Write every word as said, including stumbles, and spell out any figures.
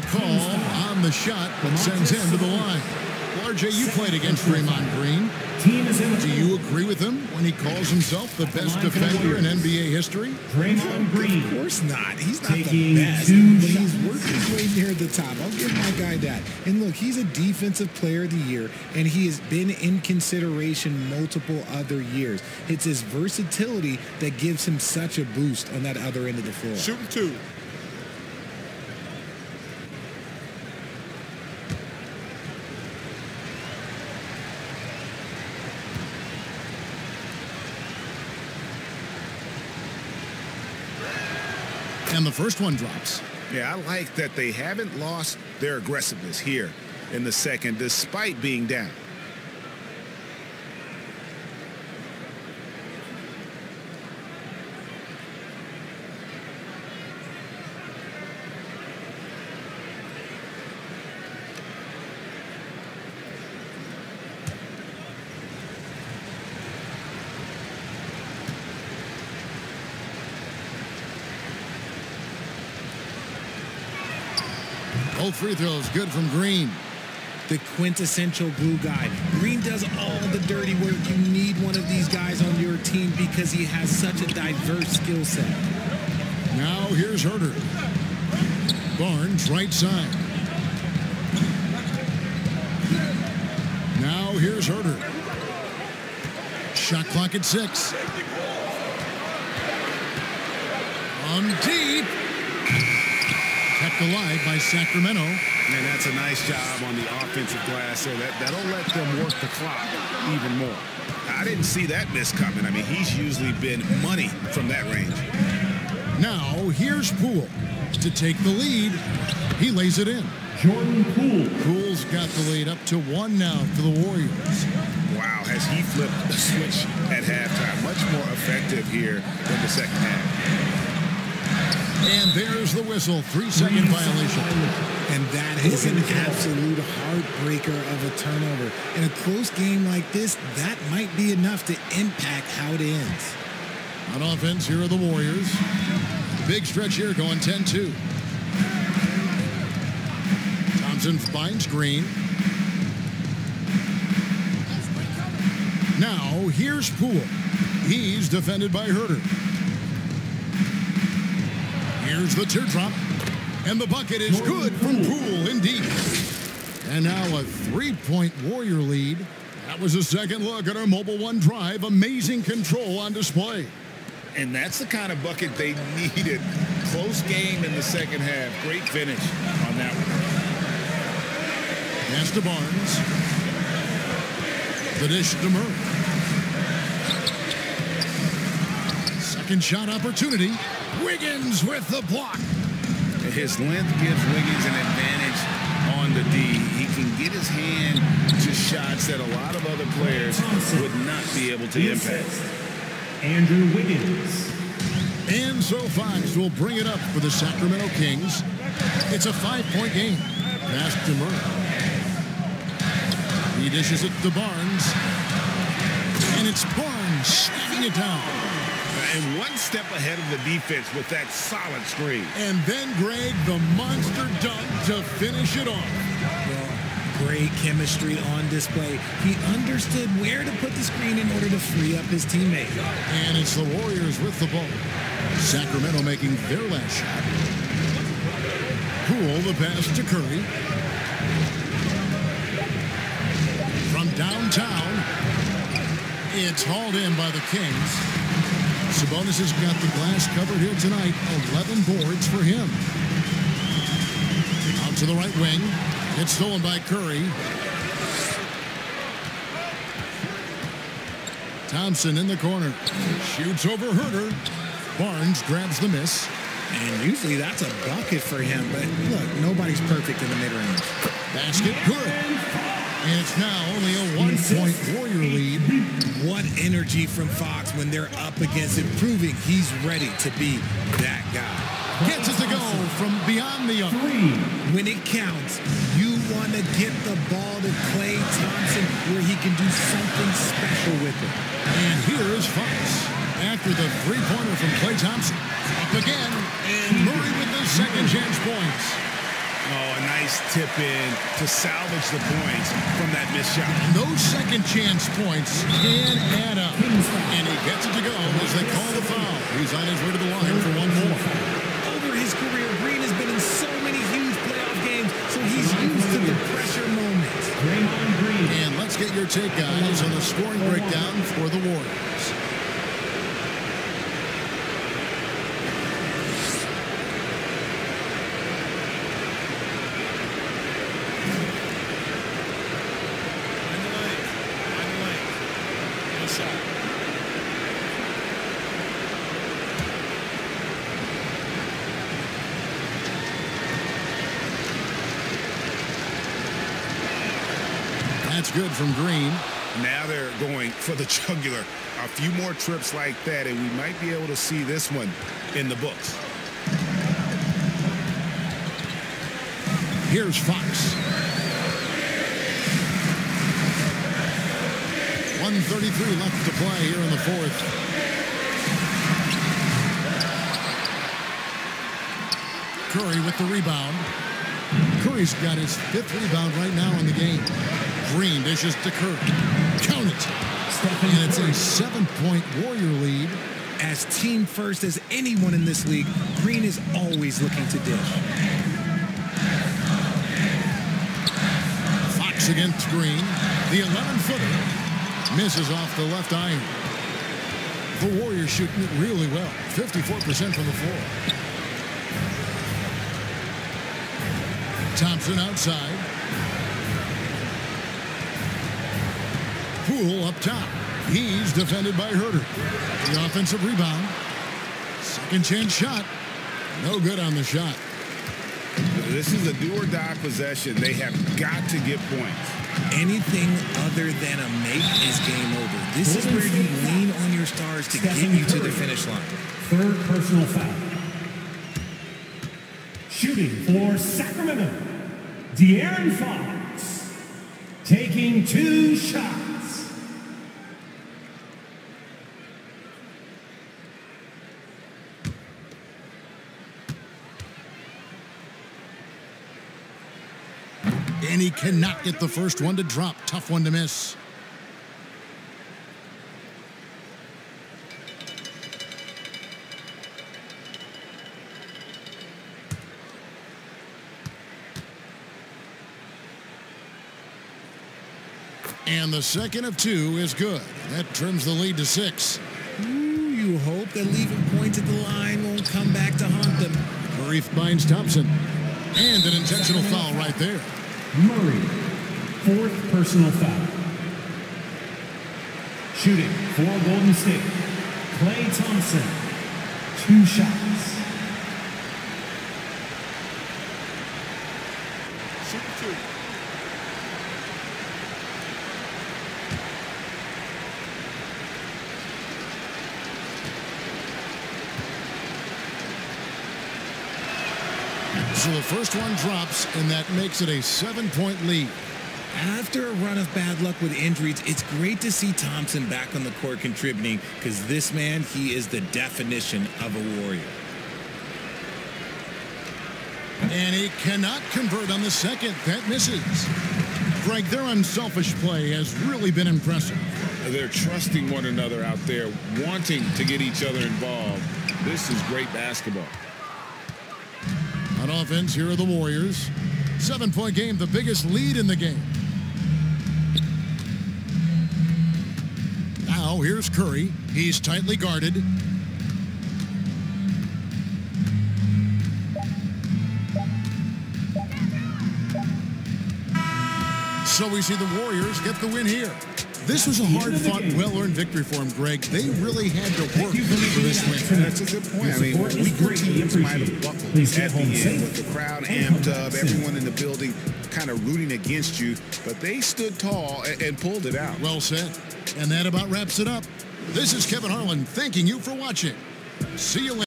the call on the shot, but sends him to the line. R J, you played against Draymond Green. Do you agree with him when he calls himself the best defender in N B A history? Draymond Green. Of course not. He's not the best, but he's worked his way near the top. I'll give my guy that. And look, he's a defensive player of the year, and he has been in consideration multiple other years. It's his versatility that gives him such a boost on that other end of the floor. Shooting two. And the first one drops. Yeah, I like that they haven't lost their aggressiveness here in the second, despite being down. Both free throws good from Green. The quintessential glue guy. Green does all the dirty work. You need one of these guys on your team because he has such a diverse skill set. Now here's Herter. Barnes right side. Now here's Herter. Shot clock at six. On deep. Kept alive by Sacramento. And that's a nice job on the offensive glass. So that, that'll let them work the clock even more. I didn't see that miss coming. I mean, he's usually been money from that range. Now, here's Poole to take the lead. He lays it in. Jordan Poole. Poole's got the lead up to one now for the Warriors. Wow, has he flipped the switch at halftime. Much more effective here than the second half. And there's the whistle. Three-second violation. And that is an absolute heartbreaker of a turnover. In a close game like this, that might be enough to impact how it ends. On offense, here are the Warriors. Big stretch here going ten two. Thompson finds Green. Now, here's Poole. He's defended by Herter. Here's the teardrop, and the bucket is good from Poole indeed. And now a three-point Warrior lead. That was a second look at our Mobile One Drive. Amazing control on display. And that's the kind of bucket they needed. Close game in the second half. Great finish on that one. Pass to Barnes. The dish to Murray. Second shot opportunity. Wiggins with the block. His length gives Wiggins an advantage on the D. He can get his hand to shots that a lot of other players would not be able to impact. Andrew Wiggins. And so Fox will bring it up for the Sacramento Kings. It's a five-point game. Pass to Murray. He dishes it to Barnes. And it's Barnes shutting it down. And one step ahead of the defense with that solid screen. And then, Greg, the monster dunk to finish it off. Well, great chemistry on display. He understood where to put the screen in order to free up his teammate. And it's the Warriors with the ball. Sacramento making their last shot. Poole the pass to Curry. From downtown, it's hauled in by the Kings. Sabonis has got the glass covered here tonight. eleven boards for him. Out to the right wing. It's stolen by Curry. Thompson in the corner. Shoots over Herter. Barnes grabs the miss. And usually that's a bucket for him. But look, nobody's perfect in the mid-range. Basket good. And it's now only a one-point Warrior lead. What energy from Fox when they're up against it, proving he's ready to be that guy. Gets us to go from beyond the arc. When it counts, you want to get the ball to Klay Thompson where he can do something special with it. And here is Fox after the three-pointer from Klay Thompson. Up again, and Murray with the second chance points. Oh, a nice tip in to salvage the points from that missed shot. Those second chance points can add up. And he gets it to go as they call the foul. He's on his way to the line for one more. Over his career, Green has been in so many huge playoff games, so he's used to the pressure moments. Draymond Green. And let's get your take, guys, on the scoring breakdown for the Warriors. Good from Green. Now they're going for the jugular. A few more trips like that, and we might be able to see this one in the books. Here's Fox. one thirty-three left to play here in the fourth. Curry with the rebound. Curry's got his fifth rebound right now in the game. Green dishes to Curry. Count it. And it's a seven-point Warrior lead. As team first as anyone in this league, Green is always looking to dish. Fox against Green. The eleven-footer misses off the left iron. The Warriors shooting it really well. fifty-four percent from the floor. Thompson outside. Poole up top. He's defended by Herter. The offensive rebound. Second chance shot. No good on the shot. This is a do-or-die possession. They have got to get points. Anything other than a make is game over. This is where you lean on your stars to get you to the finish line. Third personal foul. Shooting for Sacramento, De'Aaron Fox, taking two shots. And he cannot get the first one to drop. Tough one to miss. And the second of two is good. That trims the lead to six. Ooh, you hope that leaving points at the line won't come back to haunt them. Murray finds Thompson. And an intentional foul right there. Murray, fourth personal foul. Shooting for Golden State, Klay Thompson, two shots. Shoot two. So the first one drops, and that makes it a seven-point lead. After a run of bad luck with injuries, it's great to see Thompson back on the court contributing, because this man, he is the definition of a warrior. And he cannot convert on the second. That misses. Greg, their unselfish play has really been impressive. They're trusting one another out there, wanting to get each other involved. This is great basketball. On offense, here are the Warriors. Seven-point game, the biggest lead in the game. Now, here's Curry. He's tightly guarded. So we see the Warriors get the win here. This was a hard-fought, well-earned victory for him, Greg. They really had to work for this win. That's a good point. I mean, we great teams might have buckled at the end with the crowd amped up, everyone in the building kind of rooting against you, but they stood tall and, and pulled it out. Well said. And that about wraps it up. This is Kevin Harlan thanking you for watching. See you later.